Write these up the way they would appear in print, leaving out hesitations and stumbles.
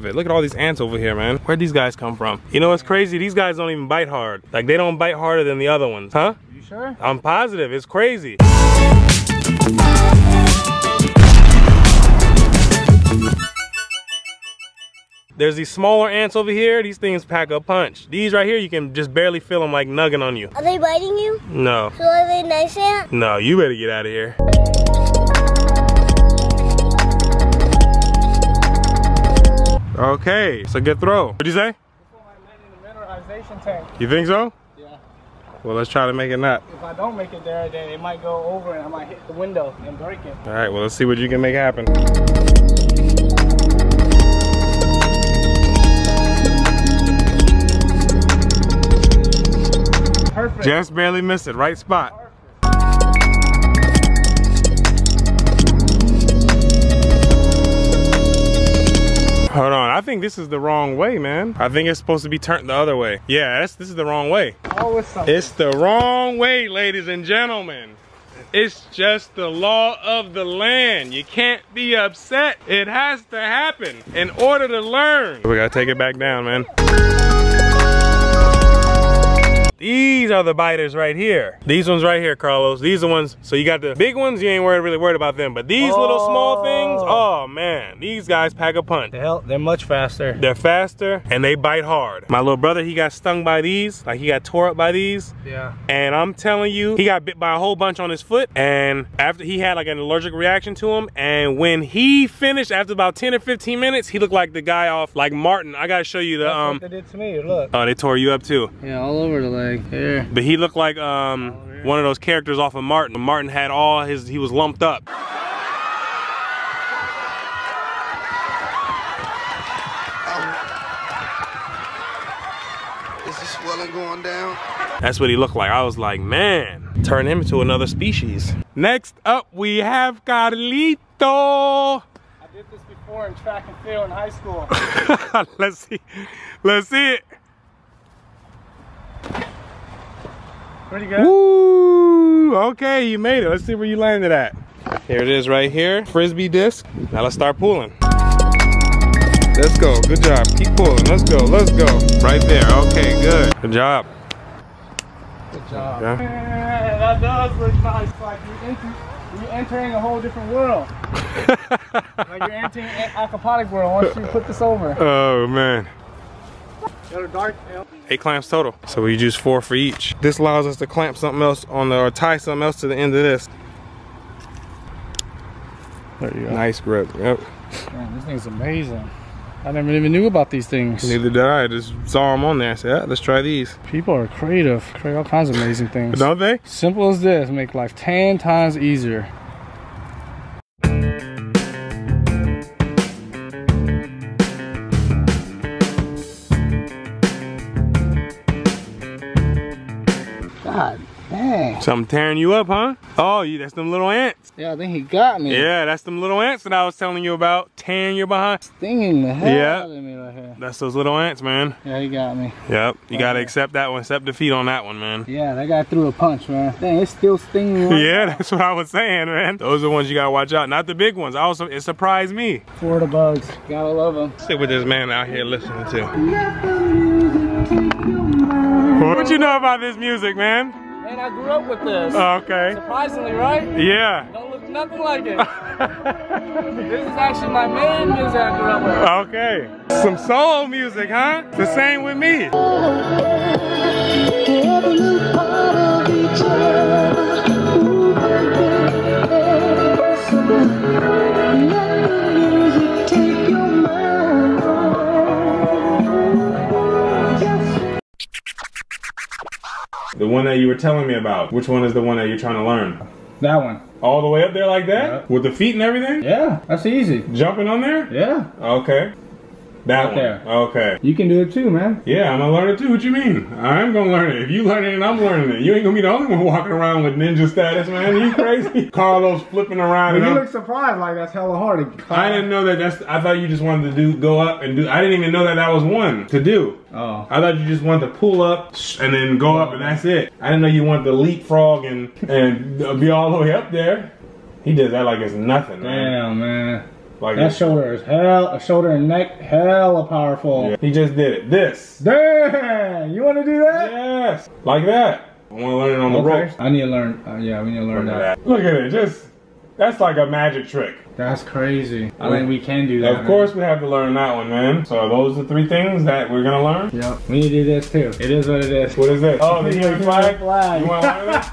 Look at all these ants over here, man. Where'd these guys come from? You know, it's crazy. These guys don't even bite hard. Like, they don't bite harder than the other ones, huh? You sure? I'm positive. It's crazy. There's these smaller ants over here. These things pack a punch. These right here, you can just barely feel them, like, nugging on you. Are they biting you? No. So are they nice ants? No, you better get out of here. Okay, it's a good throw. What'd you say? Before I land in the mineralization tank. You think so? Yeah. Well, let's try to make it not. If I don't make it there, then it might go over and I might hit the window and break it. All right, well, let's see what you can make happen. Perfect. Just barely missed it, right spot. Perfect. Hold on, I think this is the wrong way, man. I think it's supposed to be turned the other way. Yeah, this is the wrong way. Oh, it's the wrong way, ladies and gentlemen. It's just the law of the land. You can't be upset. It has to happen in order to learn. We gotta take it back down, man. These are the biters right here. These ones right here, Carlos. These are the ones, so you got the big ones, you ain't really worried about them. But these little small things, oh man, these guys pack a punch. They're much faster. They're faster and they bite hard. My little brother, he got stung by these, like he got tore up by these. Yeah. And I'm telling you, he got bit by a whole bunch on his foot, and after he had like an allergic reaction to him, and when he finished, after about 10 or 15 minutes, he looked like the guy off, like Martin. I gotta show you the, That's what they did to me, look. Oh, they tore you up too. Yeah, all over the leg. Here. But he looked like one of those characters off of Martin. Martin had all his, he was lumped up. Is this swelling going down? That's what he looked like. I was like, man, turn him into another species. Next up, we have Carlito. I did this before in track and field in high school. Let's see it. Pretty good. Woo! Okay, you made it. Let's see where you landed at. Here it is right here. Frisbee disc. Now let's start pulling. Let's go. Good job. Keep pulling. Let's go. Let's go. Right there. Okay, good. Good job. Good job. Yeah. Man, that does look nice. It's like you're entering a whole different world. Like you're entering an aquaponic world once you put this over. Oh, man. Eight clamps total. So we use 4 for each. This allows us to clamp something else on the, or tie something else to the end of this. There you go. Nice grip. Yep. Man, this thing's amazing. I never even knew about these things. Neither did I. I just saw them on there. I said, yeah, let's try these. People are creative. Create all kinds of amazing things. Don't they? Simple as this. Make life 10 times easier. God dang. Something tearing you up, huh? Oh, that's them little ants. Yeah, I think he got me. Yeah, that's them little ants that I was telling you about. Tearing your behind. Stinging the hell out of me right here. That's those little ants, man. Yeah, he got me. Yep, you gotta accept that one. Accept defeat on that one, man. Yeah, that guy threw a punch, man. Dang, it's still stinging. Yeah, that's what I was saying, man. Those are the ones you gotta watch out. Not the big ones. Also, it surprised me. Florida bugs. Gotta love them. Sit with this man out here listening to. What you know about this music, man? Man, I grew up with this. Oh, okay. Surprisingly, right? Yeah. Don't look nothing like it. This is actually my main music I grew up with. Okay. Some soul music, huh? The same with me. The one that you were telling me about. Which one is the one that you're trying to learn? That one. All the way up there like that? Yeah. With the feet and everything? Yeah, that's easy. Jumping on there? Yeah. Okay. That one. There. Okay. You can do it too, man. Yeah, I'm gonna learn it too. What you mean? I'm gonna learn it. If you learn it and I'm learning it, you ain't gonna be the only one walking around with ninja status, man. Are you crazy? Carlos flipping around. But and you look surprised, like that's hella hard. I didn't know that. I thought you just wanted to go up and do. I didn't even know that that was one to do. Oh. I thought you just wanted to pull up and then go up and that's it. I didn't know you wanted to leapfrog and be all the way up there. He did that like it's nothing, man. Damn, man. Like that shoulder is shoulder and neck, hella powerful. Yeah. He just did it. This. Damn, you want to do that? Yes. Like that. I want to learn it on the ropes. I need to learn. Yeah, we need to learn that. Look at it. Just that's like a magic trick. That's crazy. I mean, we can do that. Of course, we have to learn that one, man. So those are the three things that we're gonna learn. Yep. We need to do this too. It is what it is. What is this? Oh, the Human flag. You want to learn this?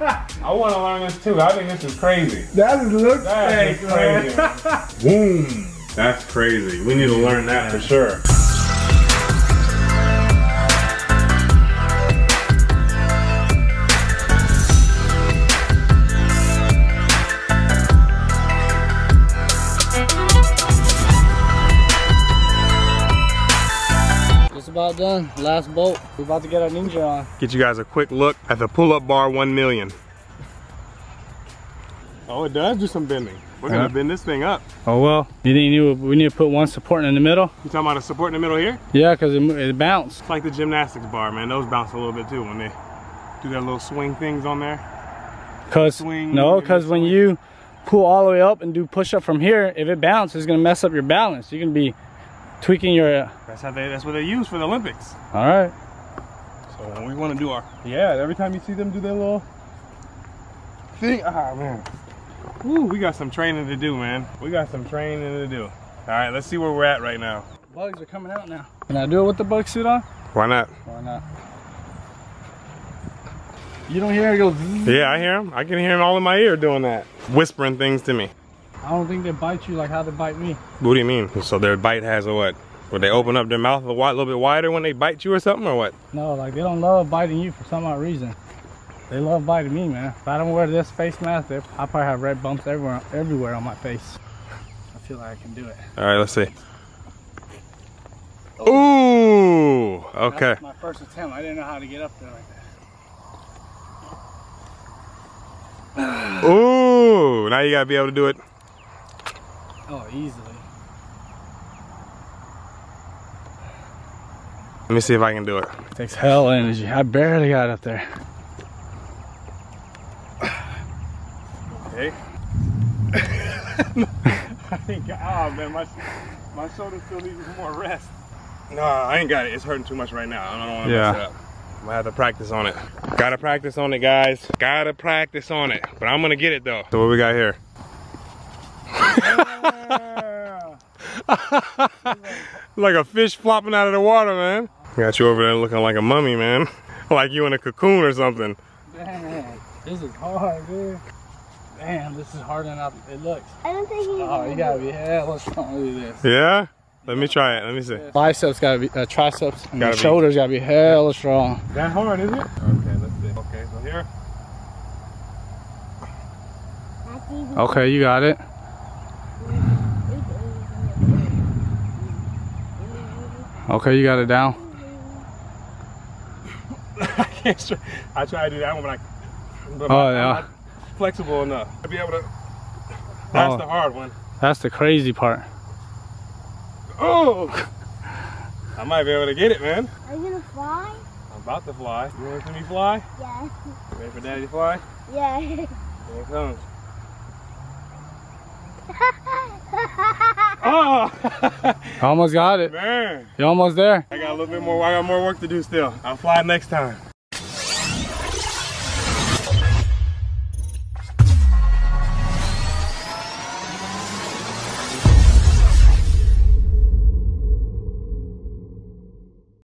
I want to learn this too. I think this is crazy. That looks fake, man. That is crazy. Boom. That's crazy. We need to learn that for sure. About done. Last bolt. We're about to get our ninja on. Get you guys a quick look at the pull-up bar 1,000,000. Oh, it does do some bending. We're gonna bend this thing up. Oh well. You think you we need to put one support in the middle? You talking about a support in the middle here? Yeah, cause it bounced. It's like the gymnastics bar, man. Those bounce a little bit too when they do their little swing things on there. Cause swing, no, cause when you pull all the way up and do push-up from here, if it bounces, it's gonna mess up your balance. You're gonna be tweaking your that's what they use for the Olympics. All right, so we want to do our every time you see them do their little thing. Man, ooh, we got some training to do, man. We got some training to do. All right, let's see where we're at right now. Bugs are coming out now. Can I do it with the bug suit on? Why not? Why not? You don't hear it go? Yeah, I hear him. I can hear him all in my ear doing that, whispering things to me. I don't think they bite you like how they bite me. What do you mean? So their bite has a what? Would they open up their mouth a little bit wider when they bite you or something, or what? No, like they don't love biting you for some odd reason. They love biting me, man. If I don't wear this face mask, I probably have red bumps everywhere on my face. I feel like I can do it. All right, let's see. Oh. Ooh, okay. That was my first attempt. I didn't know how to get up there like that. Ooh, now you gotta be able to do it. Oh, easily. Let me see if I can do it. It takes hell energy. I barely got up there. Okay. I think, man, my shoulder still needs some more rest. Nah, I ain't got it. It's hurting too much right now. I don't want to mess it up. I'm gonna have to practice on it. Gotta practice on it, guys. Gotta practice on it. But I'm gonna get it though. So what we got here? Like a fish flopping out of the water, man. Got you over there looking like a mummy, man. Like you in a cocoon or something. Damn, this is hard, dude. Damn, this is harder than it looks. I don't think you you gotta be hella strong to do this. Yeah? Let me try it. Let me see. Biceps gotta be, triceps, and gotta shoulders gotta be hella strong. That hard, is it? Okay, let's see. Okay, so here. Okay, you got it. Okay, you got it down. I can't try. I try to do that one, but I'm not flexible enough. I'll be able to. That's the hard one. That's the crazy part. Oh! I might be able to get it, man. Are you gonna fly? I'm about to fly. You want to see me fly? Yeah. Ready for Daddy to fly? Yeah. Here it comes. Oh! Almost got it. Man. You're almost there. I got a little bit more. I got more work to do still. I'll fly next time.